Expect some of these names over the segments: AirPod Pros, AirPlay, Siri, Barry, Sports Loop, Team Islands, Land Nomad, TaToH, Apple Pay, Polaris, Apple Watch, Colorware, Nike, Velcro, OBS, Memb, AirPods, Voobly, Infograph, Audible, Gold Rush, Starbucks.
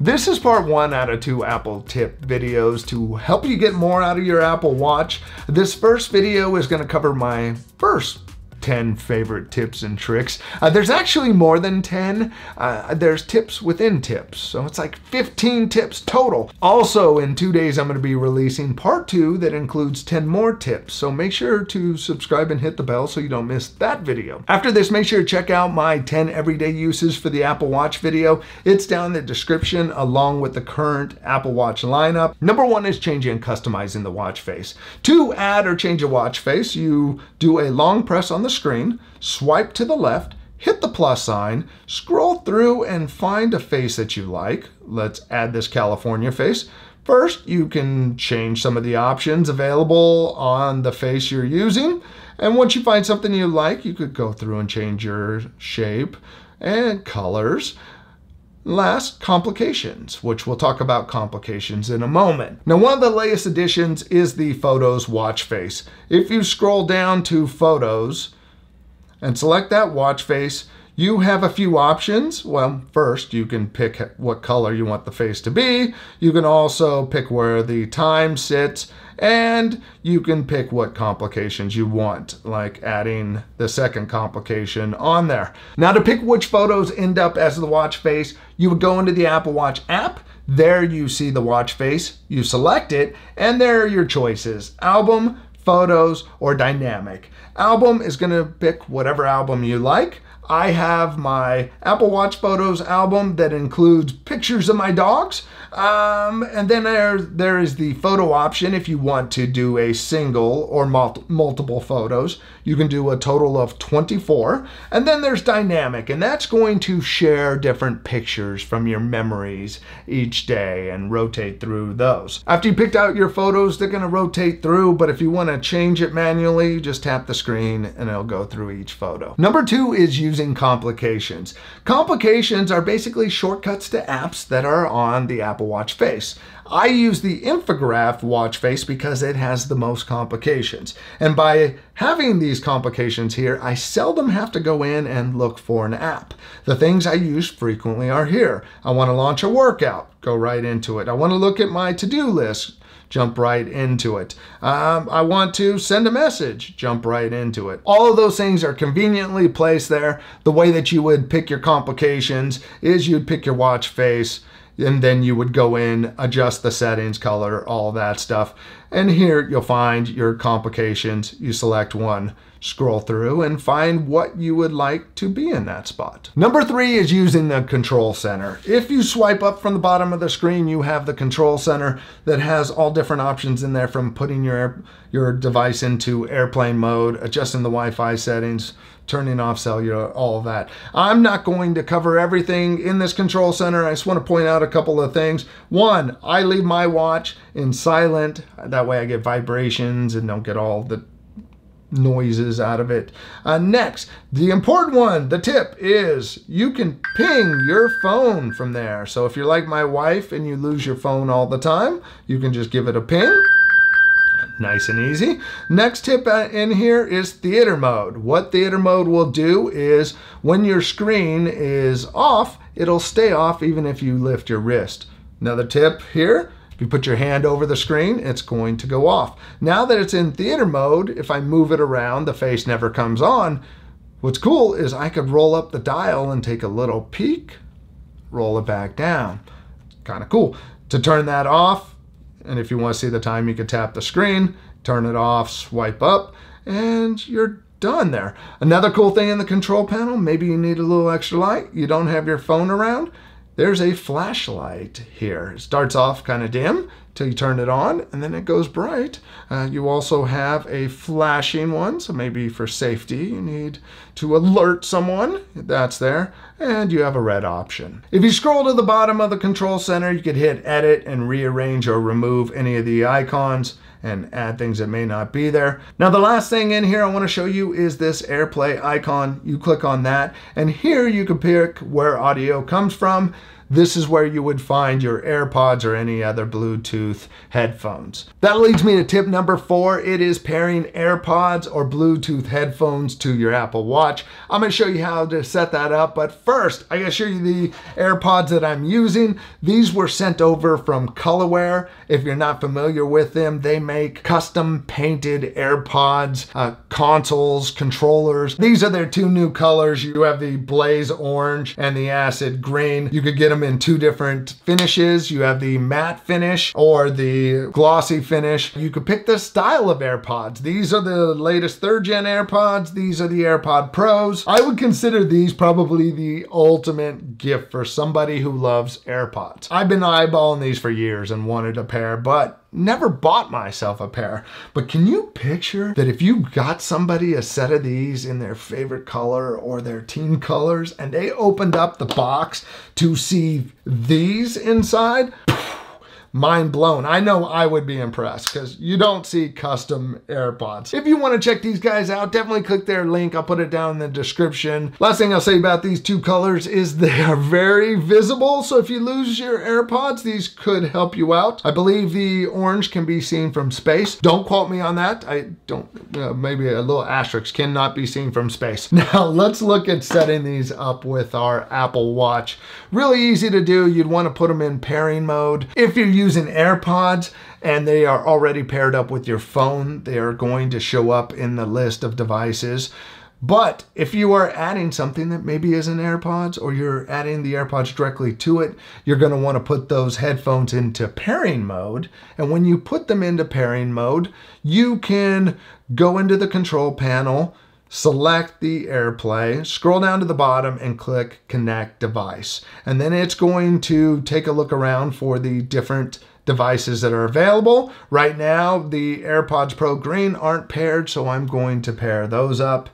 This is part one out of two Apple tip videos to help you get more out of your Apple Watch. This first video is going to cover my first 10 favorite tips and tricks. There's actually more than 10. There's tips within tips, so it's like 15 tips total. Also, in 2 days, I'm going to be releasing part two that includes 10 more tips, so make sure to subscribe and hit the bell so you don't miss that video. After this, make sure to check out my 10 everyday uses for the Apple Watch video. It's down in the description along with the current Apple Watch lineup. Number one is changing and customizing the watch face. To add or change a watch face, you do a long press on the screen, swipe to the left, hit the plus sign, scroll through and find a face that you like. Let's add this California face. First, you can change some of the options available on the face you're using. And once you find something you like, you could go through and change your shape and colors. Last, complications, which we'll talk about complications in a moment. Now, one of the latest additions is the Photos watch face. If you scroll down to Photos and select that watch face, you have a few options. Well, first, you can pick what color you want the face to be. You can also pick where the time sits, and you can pick what complications you want, like adding the second complication on there. Now, to pick which photos end up as the watch face, you would go into the Apple Watch app. There you see the watch face, you select it, and there are your choices: album, photos, or dynamic. Album is gonna pick whatever album you like. I have my Apple Watch Photos album that includes pictures of my dogs. And then there is the photo option if you want to do a single or multiple photos. You can do a total of 24. And then there's dynamic, and that's going to share different pictures from your memories each day and rotate through those. After you picked out your photos, they're gonna rotate through, but if you wanna change it manually, just tap the screen and it'll go through each photo. Number two is using complications. Complications are basically shortcuts to apps that are on the Apple Watch face. I use the Infograph watch face because it has the most complications. And by having these complications here, I seldom have to go in and look for an app. The things I use frequently are here. I want to launch a workout, go right into it. I want to look at my to-do list, jump right into it. I want to send a message, jump right into it. All of those things are conveniently placed there. The way that you would pick your complications is you'd pick your watch face, and then you would go in, adjust the settings, color, all that stuff. And here you'll find your complications. You select one, scroll through and find what you would like to be in that spot. Number three is using the control center. If you swipe up from the bottom of the screen, you have the control center that has all different options in there, from putting your device into airplane mode, adjusting the Wi-Fi settings, turning off cellular, all that. I'm not going to cover everything in this control center. I just want to point out a couple of things. One, I leave my watch in silent. That way I get vibrations and don't get all the noises out of it. Next, the important one, the tip, is you can ping your phone from there. So if you're like my wife and you lose your phone all the time, you can just give it a ping. Nice and easy. Next tip in here is theater mode. What theater mode will do is when your screen is off, it'll stay off even if you lift your wrist. Another tip here, if you put your hand over the screen, it's going to go off. Now that it's in theater mode, if I move it around, the face never comes on. What's cool is I could roll up the dial and take a little peek, roll it back down. Kind of cool. To turn that off, and if you want to see the time, you can tap the screen, turn it off, swipe up, and you're done there. Another cool thing in the control panel, maybe you need a little extra light, you don't have your phone around, there's a flashlight here. It starts off kind of dim till you turn it on, and then it goes bright. You also have a flashing one, so maybe for safety, you need to alert someone. That's there, and you have a red option. If you scroll to the bottom of the control center, you could hit edit and rearrange or remove any of the icons and add things that may not be there. Now, the last thing in here I want to show you is this AirPlay icon. You click on that, and here you can pick where audio comes from. This is where you would find your AirPods or any other Bluetooth headphones. That leads me to tip number 4. It is pairing AirPods or Bluetooth headphones to your Apple Watch. I'm going to show you how to set that up, but first I gotta show you the AirPods that I'm using. These were sent over from Colorware. If you're not familiar with them, they make custom painted AirPods, consoles, controllers. These are their two new colors. You have the blaze orange and the acid green. You could get them in two different finishes. You have the matte finish or the glossy finish. You could pick the style of AirPods. These are the latest 3rd gen AirPods. These are the AirPod Pros. I would consider these probably the ultimate gift for somebody who loves AirPods. I've been eyeballing these for years and wanted a pair, but never bought myself a pair. But can you picture that if you got somebody a set of these in their favorite color or their team colors and they opened up the box to see these inside? Mind blown. I know I would be impressed because you don't see custom AirPods. If you want to check these guys out, definitely click their link. I'll put it down in the description. Last thing I'll say about these two colors is they are very visible. So if you lose your AirPods, these could help you out. I believe the orange can be seen from space. Don't quote me on that. I don't, maybe a little asterisk, cannot be seen from space. Now let's look at setting these up with our Apple Watch. Really easy to do. You'd want to put them in pairing mode. If you're using AirPods and they are already paired up with your phone, they are going to show up in the list of devices. But if you are adding something that maybe isn't AirPods, or you're adding the AirPods directly to it, you're going to want to put those headphones into pairing mode. And when you put them into pairing mode, you can go into the control panel, select the AirPlay, scroll down to the bottom and click Connect Device. And then it's going to take a look around for the different devices that are available. Right now, the AirPods Pro Green aren't paired, so I'm going to pair those up.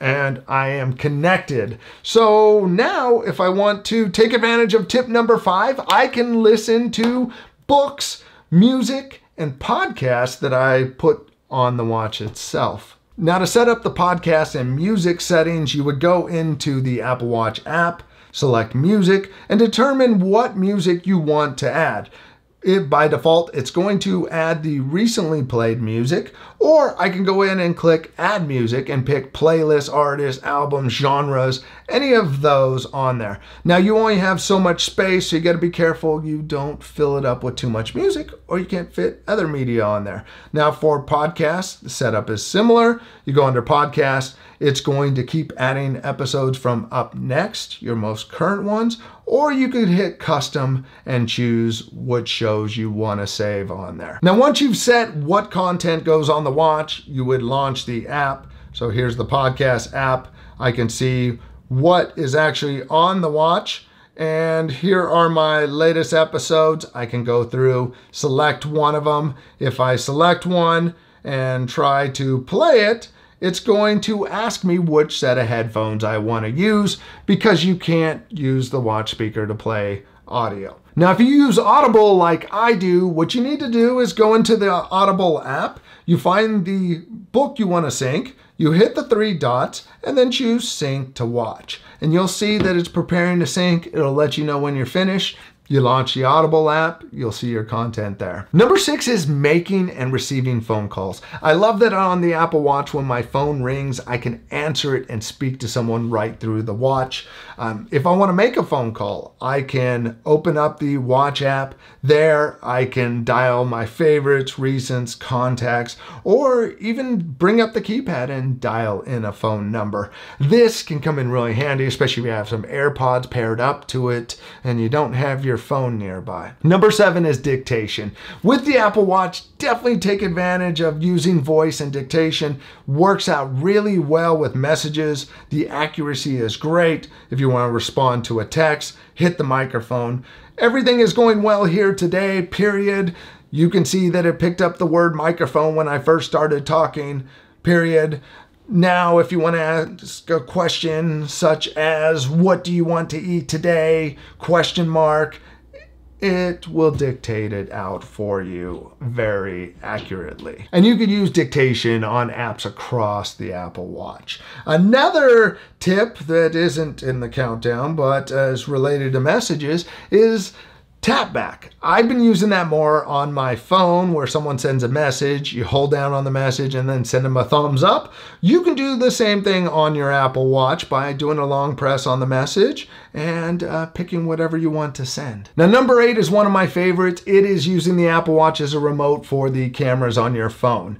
And I am connected. So now if I want to take advantage of tip number 5, I can listen to books, music, and podcasts that I put on the watch itself. Now to set up the podcast and music settings, you would go into the Apple Watch app, select music, and determine what music you want to add. By default, it's going to add the recently played music, or I can go in and click add music and pick playlists, artists, albums, genres, any of those on there. Now you only have so much space, so you got to be careful you don't fill it up with too much music or you can't fit other media on there. Now for podcasts, the setup is similar. You go under podcasts, it's going to keep adding episodes from up next, your most current ones, or you could hit custom and choose what shows you want to save on there. Now, once you've set what content goes on the watch, you would launch the app. So here's the podcast app. I can see what is actually on the watch. And here are my latest episodes. I can go through, select one of them. If I select one and try to play it, it's going to ask me which set of headphones I want to use because you can't use the watch speaker to play audio. Now, if you use Audible like I do, what you need to do is go into the Audible app. You find the book you want to sync. You hit the 3 dots and then choose sync to watch. And you'll see that it's preparing to sync. It'll let you know when you're finished. You launch the Audible app, you'll see your content there. Number 6 is making and receiving phone calls. I love that on the Apple Watch, when my phone rings, I can answer it and speak to someone right through the watch. If I want to make a phone call, I can open up the watch app. There, I can dial my favorites, recents, contacts, or even bring up the keypad and dial in a phone number. This can come in really handy, especially if you have some AirPods paired up to it and you don't have your phone nearby. Number 7 is dictation. With the Apple Watch, definitely take advantage of using voice and dictation. Works out really well with messages. The accuracy is great. If you want to respond to a text, hit the microphone. Everything is going well here today, period. You can see that it picked up the word microphone when I first started talking, period. Now, if you want to ask a question such as, what do you want to eat today? Question mark. it will dictate it out for you very accurately. And you can use dictation on apps across the Apple Watch. Another tip that isn't in the countdown, but is related to messages, is tap back. I've been using that more on my phone where someone sends a message, you hold down on the message and then send them a thumbs up. You can do the same thing on your Apple Watch by doing a long press on the message and picking whatever you want to send. Now, number 8 is one of my favorites. It is using the Apple Watch as a remote for the cameras on your phone.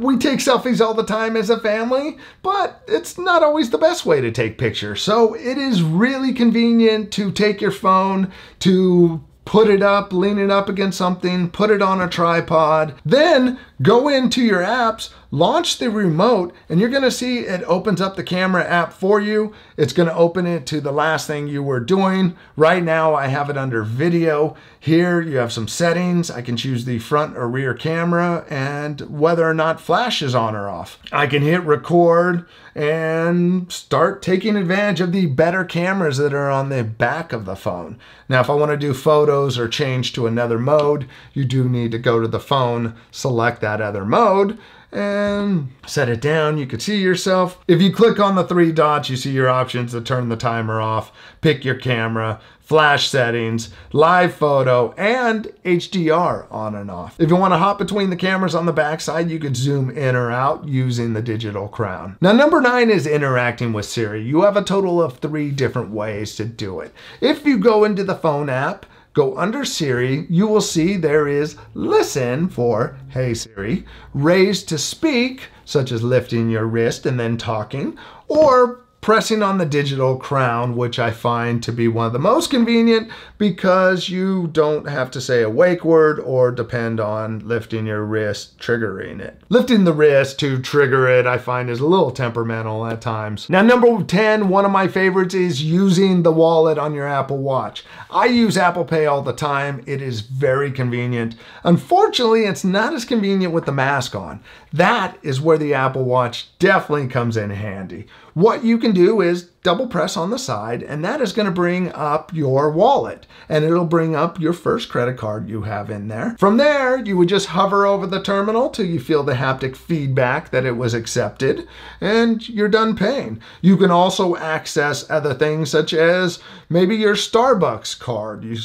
We take selfies all the time as a family, but it's not always the best way to take pictures. So it is really convenient to take your phone, to put it up, lean it up against something, put it on a tripod, then go into your apps, launch the remote, and you're gonna see it opens up the camera app for you. It's gonna open it to the last thing you were doing. Right now, I have it under video. Here, you have some settings. I can choose the front or rear camera and whether or not flash is on or off. I can hit record and start taking advantage of the better cameras that are on the back of the phone. Now, if I wanna do photos or change to another mode, you do need to go to the phone, select that other mode, and set it down. You can see yourself. If you click on the 3 dots, you see your options to turn the timer off, pick your camera, flash settings, live photo, and HDR on and off. If you want to hop between the cameras on the backside, you can zoom in or out using the digital crown. Now, number 9 is interacting with Siri. You have a total of 3 different ways to do it. If you go into the phone app, go under Siri, you will see there is listen for "Hey Siri," raise to speak, such as lifting your wrist and then talking, or pressing on the digital crown, which I find to be one of the most convenient because you don't have to say a wake word or depend on lifting your wrist, triggering it. Lifting the wrist to trigger it, I find, is a little temperamental at times. Now, number 10, one of my favorites, is using the wallet on your Apple Watch. I use Apple Pay all the time. It is very convenient. Unfortunately, it's not as convenient with the mask on. That is where the Apple Watch definitely comes in handy. What you can do is double press on the side, and that is going to bring up your wallet, and it'll bring up your first credit card you have in there. From there, you would just hover over the terminal till you feel the haptic feedback that it was accepted, and you're done paying. You can also access other things, such as maybe your Starbucks card. You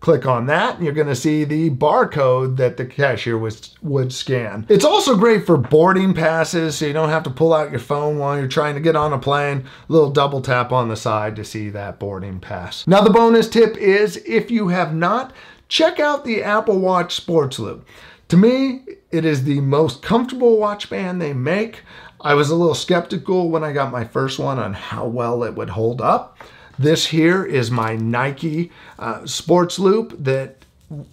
click on that, and you're going to see the barcode that the cashier would scan. It's also great for boarding passes, so you don't have to pull out your phone while you're trying to get on a plane. A little double tap on the side to see that boarding pass. Now, the bonus tip is, if you have not, check out the Apple Watch Sports Loop. To me, it is the most comfortable watch band they make. I was a little skeptical when I got my first one on how well it would hold up. This here is my Nike Sports Loop.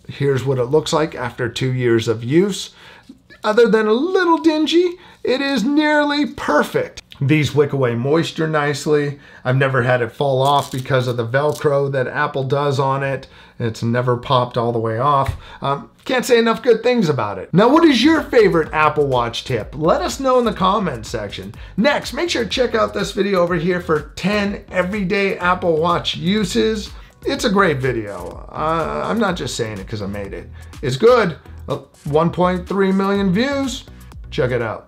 Here's what it looks like after 2 years of use. Other than a little dingy, it is nearly perfect. These wick away moisture nicely. I've never had it fall off because of the Velcro that Apple does on it. It's never popped all the way off. Can't say enough good things about it. Now, what is your favorite Apple Watch tip? Let us know in the comments section. Next, make sure to check out this video over here for 10 everyday Apple Watch uses. It's a great video. I'm not just saying it because I made it. It's good. 1.3 million views. Check it out.